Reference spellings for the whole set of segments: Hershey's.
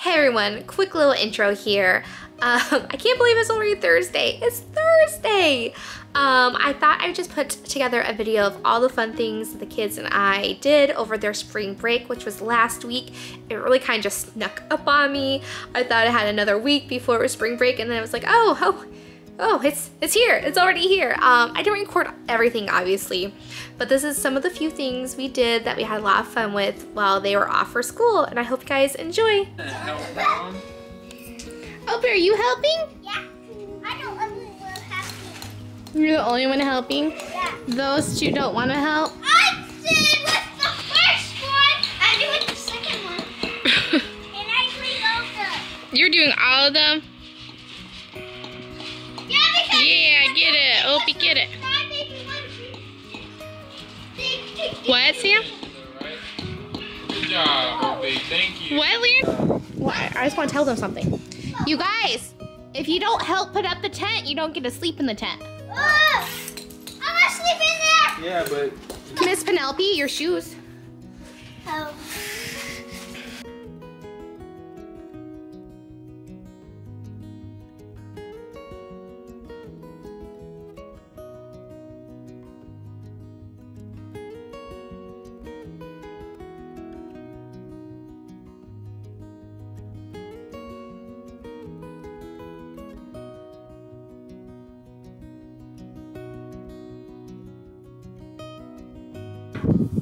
Hey everyone, quick little intro here. I can't believe it's already Thursday. It's Thursday! I thought I would just put together a video of all the fun things the kids and I did over their spring break, which was last week. It really kind of just snuck up on me. I thought I had another week before it was spring break, and then I was like, oh, it's here, it's already here. I didn't record everything, obviously, but this is some of the few things we did that we had a lot of fun with while they were off for school, and I hope you guys enjoy. Oprah, are you helping? Yeah, I don't want to help. You're the only one helping? Yeah. Those two don't want to help? I did with the first one! I did with the second one. And I cleaned all of them. You're doing all of them? Yeah, get it. Opie, get it. What, Sam? Good job, Opie. Thank you. What, Lear? Well, I just want to tell them something. You guys, if you don't help put up the tent, you don't get to sleep in the tent. I want to sleep in there. Yeah, but... Miss Penelope, your shoes. Oh.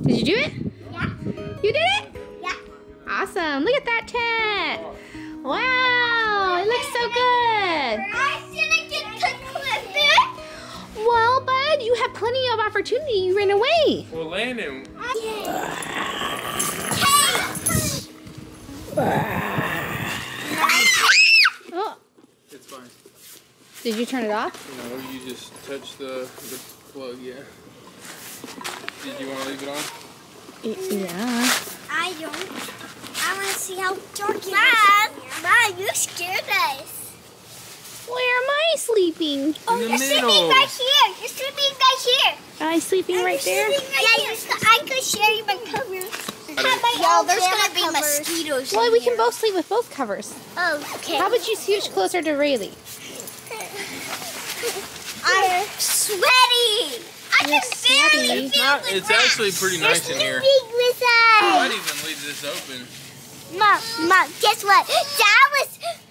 Did you do it? Yeah. You did it? Yeah. Awesome. Look at that tent. Wow. It looks so good. I didn't get to clip it. Well, bud, you had plenty of opportunity. You ran away. Well, Landon. Oh. It's fine. Did you turn it off? No, you just touched the plug, yeah. Did you want to leave it on? Yeah. I don't. I want to see how dark it is. Mom, you scared us. Where am I sleeping? Oh, you're sleeping right here. You're sleeping right here. Am I sleeping right there? Yeah, I could share you my covers. Well, there's going to be mosquitoes. Well, we can both sleep with both covers. Oh, okay. How about you scooch closer to Rayleigh? I'm sweaty. I can barely feel the It's actually pretty nice in here. I might even leave this open. Mom, guess what? Dad was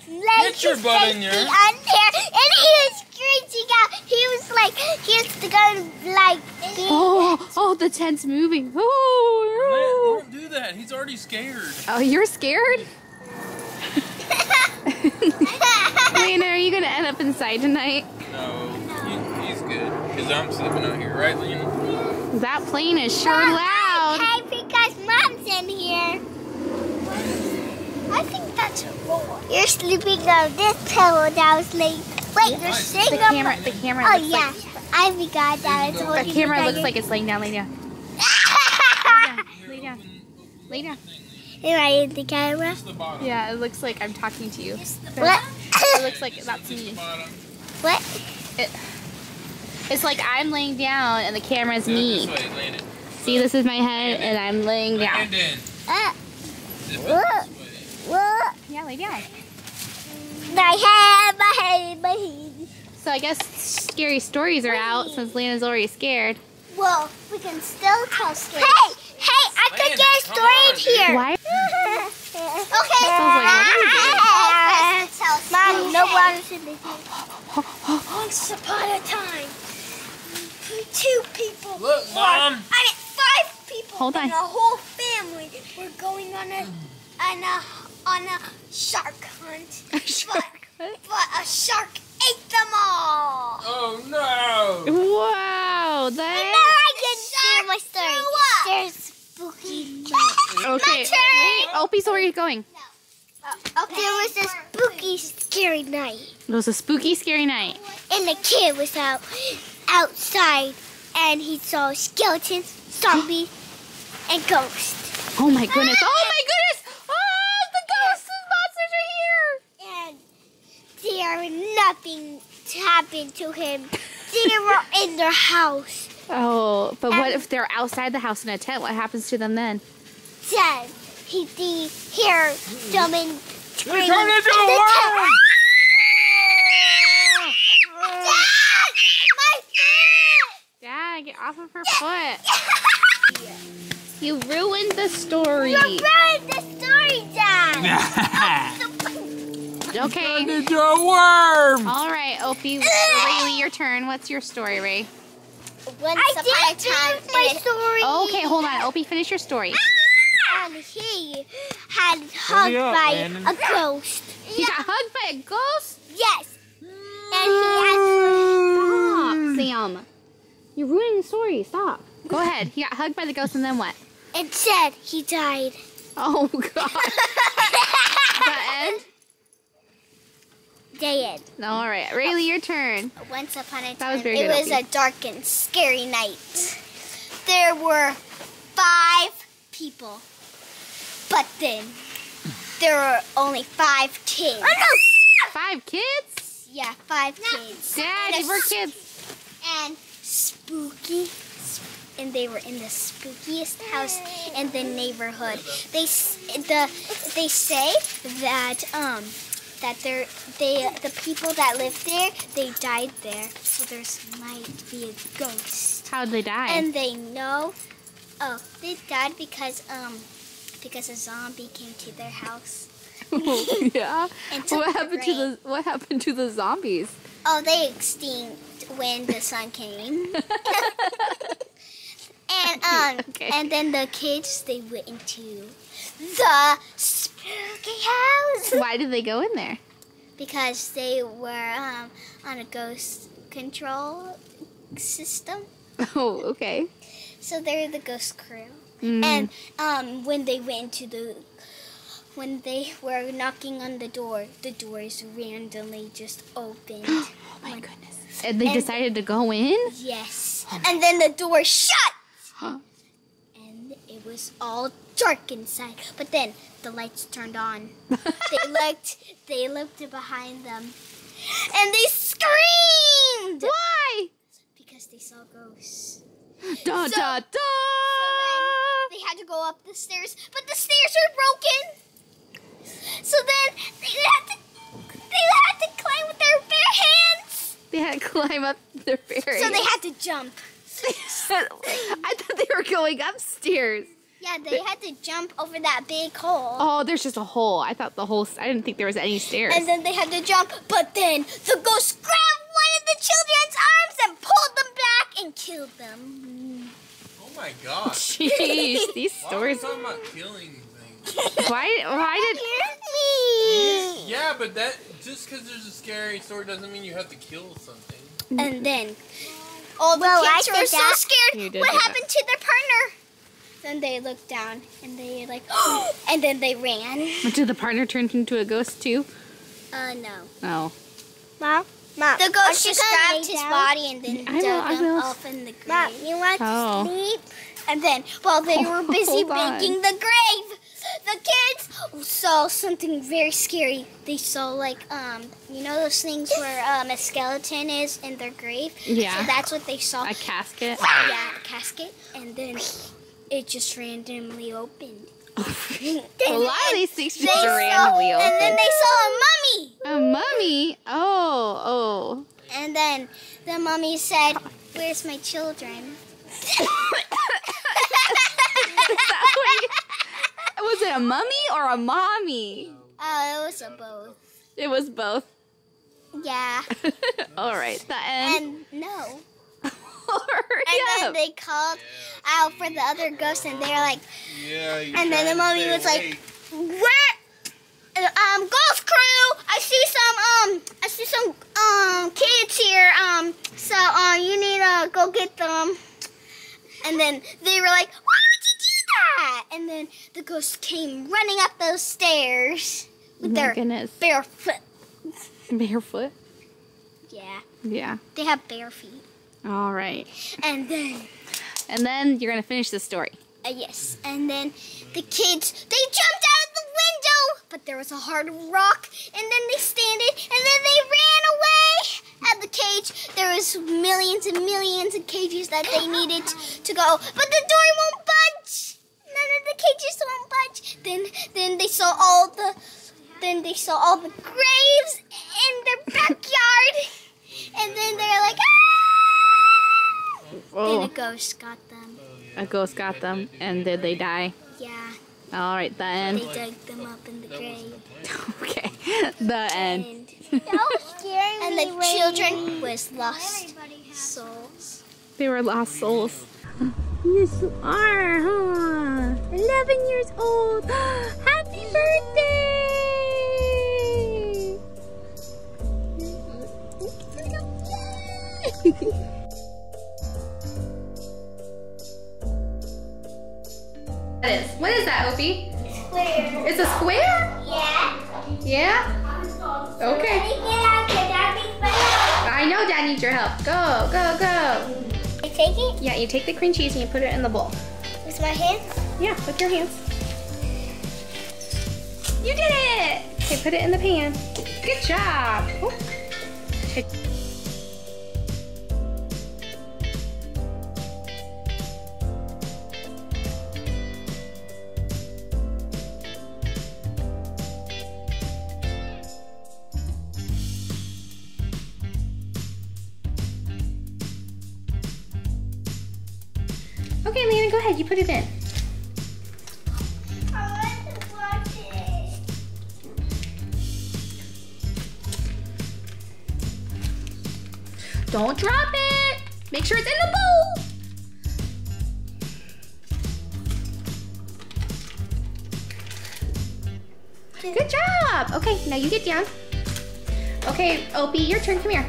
like his safety on there, and he was screeching out. He was like, oh, the tent's moving. Oh. Don't do that. He's already scared. Oh, you're scared? Lena, are you going to end up inside tonight? No. Because I'm sleeping out here, right, Lena? That plane is sure loud. Okay, because Mom's in here. I think that's a roll. You're sleeping on this pillow that was late. Wait, you're sitting on the camera. Oh, yeah. I forgot that. The camera looks like it's laying down, Lena. Lena. Lena. Right in the camera? Yeah, it looks like I'm talking to you. What? It looks like that's me. What? It's like I'm laying down and the camera's me. This way, Landon. See, this is my head and I'm laying down. Yeah, lay down. My head. So I guess scary stories are out since Lena's already scared. Well, we can still tell scary stories. Hey, I could get a story in here. Why? Okay. Mom, no water should be here. Once upon a time, two people. Look, Mom. I mean, five people. Hold on. And a whole family were going on a shark hunt. But a shark ate them all. Oh no! Wow, I can share my story. There's spooky night. Okay. Wait, Opie, so where are you going? No. Okay. There was a spooky, scary night. It was a spooky, scary night. And the kid was outside, and he saw skeletons, zombies, and ghosts. Oh my goodness! Oh my goodness! Oh, the ghosts and monsters are here! And there nothing happened to him. They were in their house. Oh, but what if they're outside the house in a tent? What happens to them then? Dead. He summoned You're turning into a worm! Dad, get off of her foot. You ruined the story. You ruined the story, Dad. Okay. Turned into a worm. All right, Opie. Really, your turn. What's your story, Ray? Once upon a time. Okay, hold on. Opie, finish your story. And he had hugged by a ghost. He got hugged by a ghost? Yes. And he asked for... Stop, Sam. You're ruining the story. Stop. Go ahead. He got hugged by the ghost and then what? It said he died. Oh, God. Dead. All right. Rayleigh, your turn. Once upon a time, it was a dark and scary night. There were 5 people. But then, there were only 5 kids. Oh, no. 5 kids? Yeah, 5 kids. Dad, they were kids. And spooky. And they were in the spookiest house in the neighborhood. They say that the people that lived there, they died there. So there might be a ghost. How'd they die? And they know. Oh, they died because a zombie came to their house. Yeah. What happened to the zombies? Oh, they extinct when the sun came. And then the kids, they went into the spooky house. Why did they go in there? Because they were on a ghost control system. Oh, okay. So they're the ghost crew. Mm. And when they were knocking on the door, the doors randomly just opened. Oh my goodness. And they decided to go in? Yes. Oh, and then the door shut. Huh. And it was all dark inside. But then the lights turned on. They looked behind them. And they screamed. Why? Because they saw ghosts. Da da da. They had to go up the stairs, but the stairs were broken. So then they had to climb with their bare hands. They had to climb up their bare hands. So they had to jump. I thought they were going upstairs. Yeah, they had to jump over that big hole. Oh, there's just a hole. I didn't think there was any stairs. And then they had to jump, but then the ghost grabbed one of the children's arms and pulled them back and killed them. Oh my God! Jeez, these stories. Why are you talking about killing things? Why did? Yeah, but that just because there's a scary story doesn't mean you have to kill something. And then, all the kids were so scared. What happened to their partner? Then they looked down and they like, and then they ran. But did the partner turn into a ghost too? No. Oh. Mom. Mom, the ghost just grabbed his body and then dug him off in the grave. Mom, you want to sleep? And then, while they were busy making the grave, the kids saw something very scary. They saw, like, you know those things where a skeleton is in their grave? Yeah. So that's what they saw. A casket? Yeah, a casket. And then it just randomly opened. A lot of these things just randomly open. And then they saw a mummy. A mummy? Oh, oh. And then the mummy said, "Where's my children?" Was it a mummy or a mommy? Oh, it was a both. It was both? Yeah. All right. The end. And no. And then they called out for the other ghosts, and they were like, and then the mummy was like, "Where? Ghost crew, I see some kids here. So you need to go get them." And then they were like, "Why would you do that?" And then the ghosts came running up those stairs with their barefoot. Barefoot? Yeah. Yeah. They have bare feet. All right. And then you're going to finish the story. Yes. And then the kids, they jumped out of the window, but there was a hard rock. And then they landed, and then they ran away at the cage. There was millions and millions of cages that they needed to go, but the door won't budge. None of the cages won't budge. Then they saw all the then they saw all the graves in their backyard, and then they're like, ah! Oh. Then a ghost got them. A ghost got them, and did they die? Yeah. All right, the end. They dug them up in the grave. Okay, the end. That was scary. And the children was lost souls. They were lost souls. Yes, you are, huh? 11 years old. Happy birthday! Here we go. What is that, Opie? Square. It's a square? Yeah. Yeah? Okay. I know Dad needs your help. Go, go, go. I take it? Yeah, you take the cream cheese and you put it in the bowl. With my hands? Yeah, with your hands. You did it! Okay, put it in the pan. Good job. Oh. Okay, Leanna, go ahead. You put it in. I want to watch it. Don't drop it. Make sure it's in the bowl. Good job. Okay, now you get down. Okay, Opie, your turn. Come here.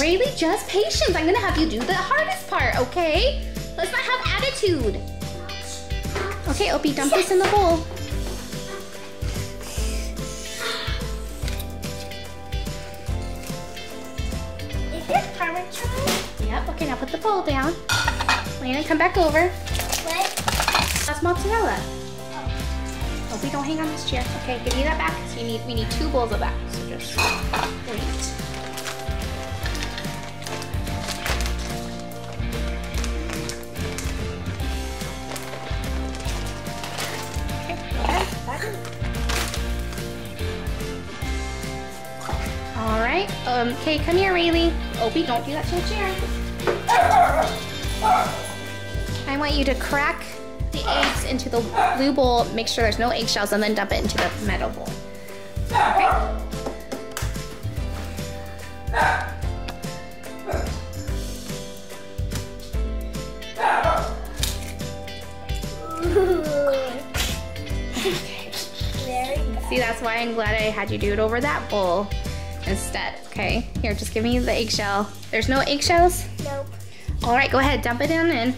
Really, just patience. I'm gonna have you do the hardest part, okay? Let's not have attitude. Okay, Opie, dump this in the bowl. Is this parmesan? Yep, okay, now put the bowl down. Leanna, come back over. What? That's mozzarella. Oh. Opie, don't hang on this chair. Okay, give me that back. So we need 2 bowls of that. So just wait. Okay, come here, Rayleigh. Opie, don't do that to the chair. I want you to crack the eggs into the blue bowl, make sure there's no eggshells, and then dump it into the metal bowl. Okay. See, that's why I'm glad I had you do it over that bowl instead. Okay, here, just give me the eggshell. There's no eggshells? Nope. All right, go ahead, dump it in and...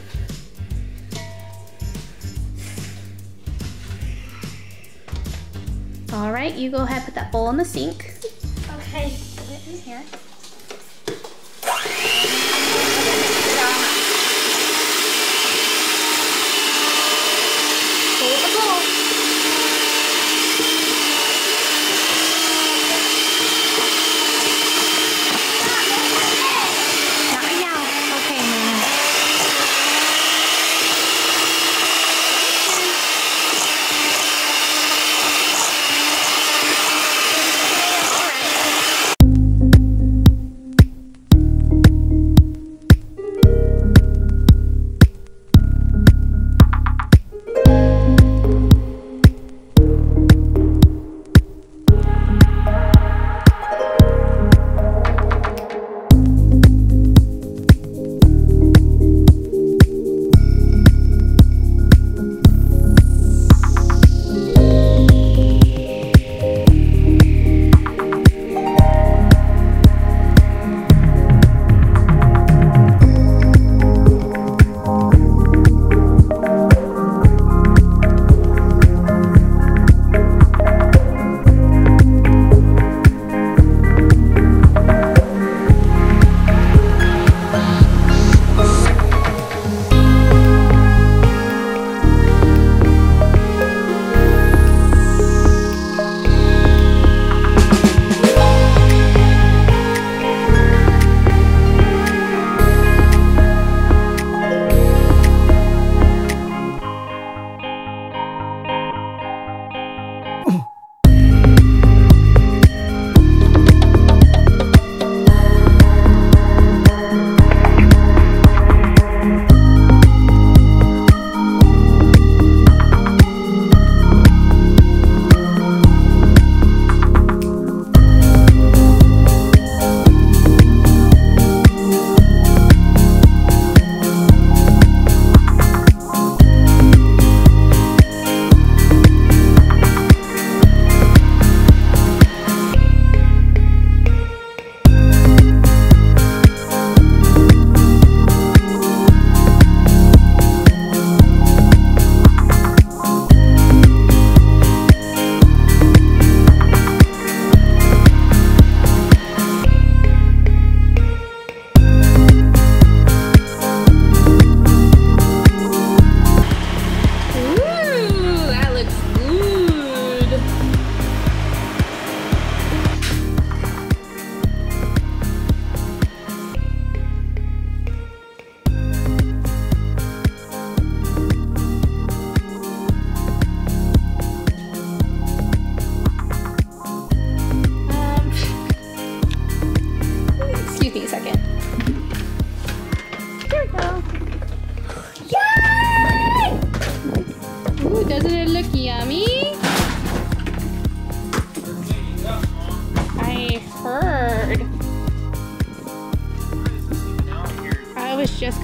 All right, you go ahead, put that bowl in the sink. Okay. Put it in here.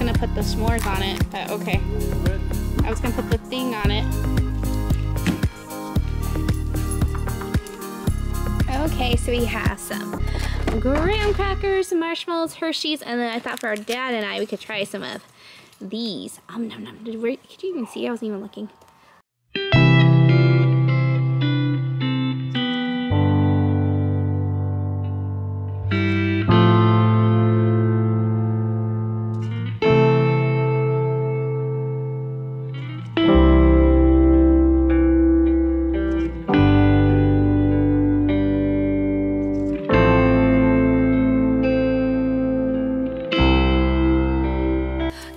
gonna put the s'mores on it, but okay. I was gonna put the thing on it. Okay, so we have some graham crackers, some marshmallows, Hershey's, and then I thought for our dad and I, we could try some of these. Nom nom. Could you even see? I wasn't even looking.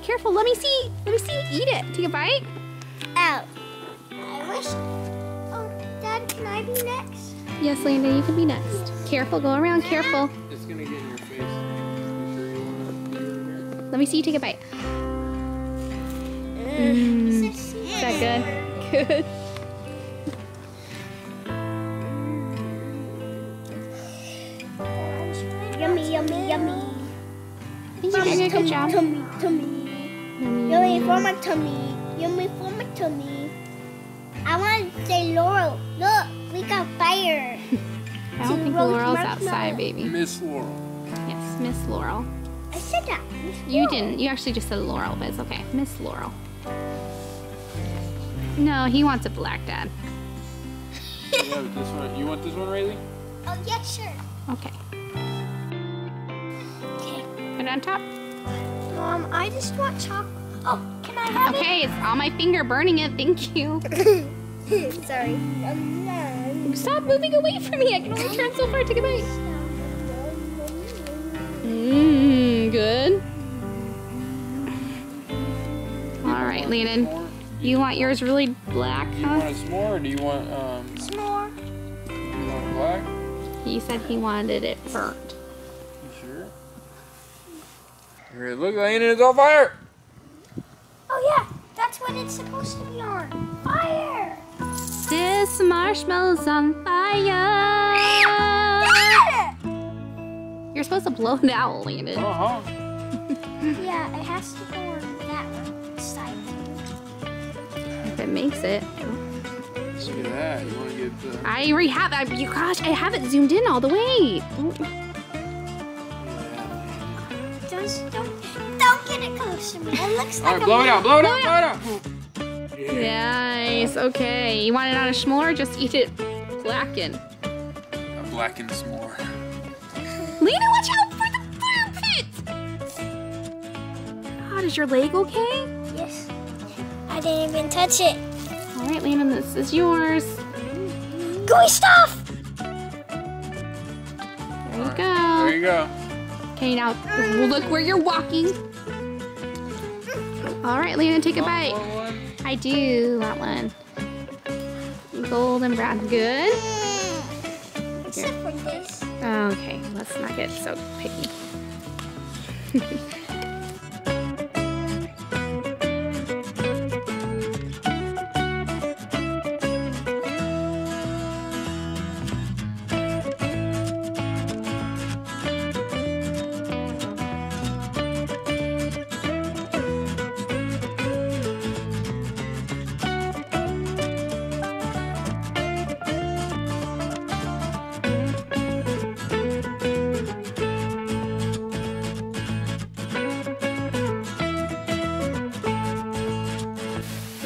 Careful, let me see you eat it. Take a bite. Oh, I wish, oh, Dad, can I be next? Yes, Landon, you can be next. Careful, go around, careful. It's gonna get in your face. I'm sure you wanna be in here. Let me see you take a bite. Is that good? Good. Yummy, yummy, yummy. You're doing a good job. Tummy, tummy. Yummy for my tummy. Yummy for my tummy. I want to say Laurel. Look, we got fire. I don't think Laurel's outside, baby. Miss Laurel. Yes, Miss Laurel. I said that. You didn't. You actually just said Laurel, but it's okay. Miss Laurel. No, he wants a black, Dad. Yeah, but this one. You want this one, Rayleigh? Oh, yeah, sure. Okay. Okay. Put it on top. Mom, I just want chocolate. Oh, can I have it? Okay, it's on my finger burning it. Thank you. Sorry. Stop moving away from me. I can only turn so far. Take a bite. Mmm, good. All right, Landon. You want yours really black, huh? Do you want a s'more or do you want... S'more. You want black? He said he wanted it burnt. Look, Landon, it's on fire! Oh yeah, that's what it's supposed to be on. Fire! This marshmallow's on fire! Yeah! You're supposed to blow it out, Landon. Uh-huh. Yeah, it has to go on that side. If it makes it. See that? You want to get the... I already have it. Gosh, I have it zoomed in all the way. Ooh. Don't get it close to me. It looks like a... All right, blow it out. Yeah. Nice, okay. You want it on a s'more? Just eat it blackened. A blackened s'more. Lena, watch out for the fire pit! God, is your leg okay? Yes. I didn't even touch it. All right, Lena, this is yours. Gooey stuff! There you go. Okay, now look where you're walking. All right, Lena, take a bite. I do want one. Golden brown, good. Except for this. Okay, let's not get so picky.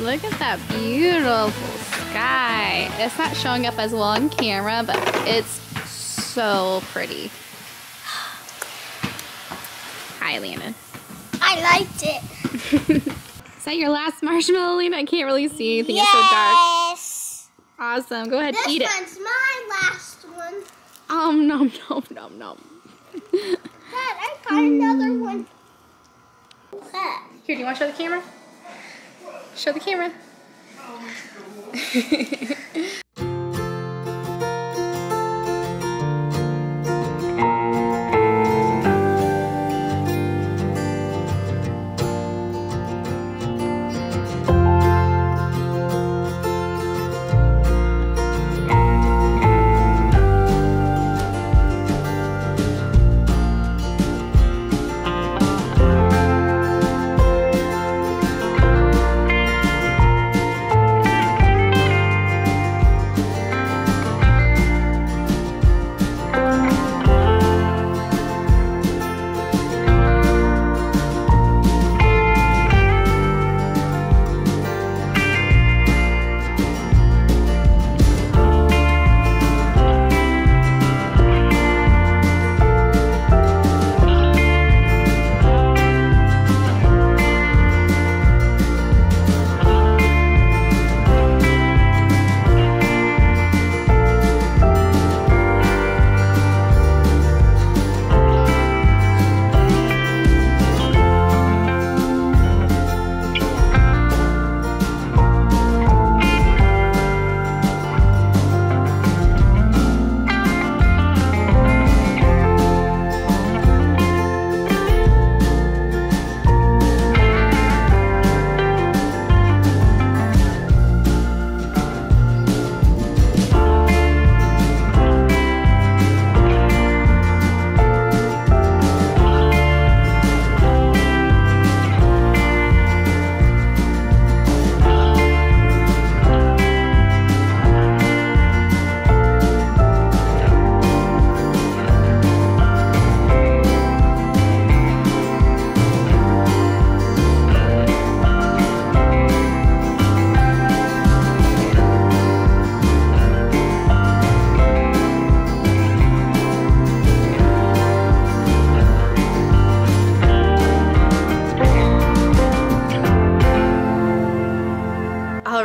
Look at that beautiful sky. It's not showing up as well on camera, but it's so pretty. Hi, Landon. I liked it. Is that your last marshmallow, Lena? I can't really see anything. Yes. It's so dark. Awesome. Go ahead, eat it. This one's my last one. Nom, nom, nom, nom. Dad, I got another one. Here, do you want to show the camera? Show the camera.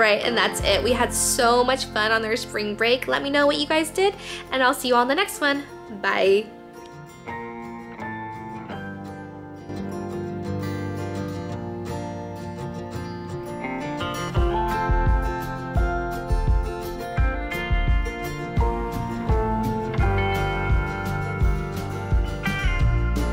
right, and that's it. We had so much fun on their spring break. Let me know what you guys did, and I'll see you all in the next one. Bye.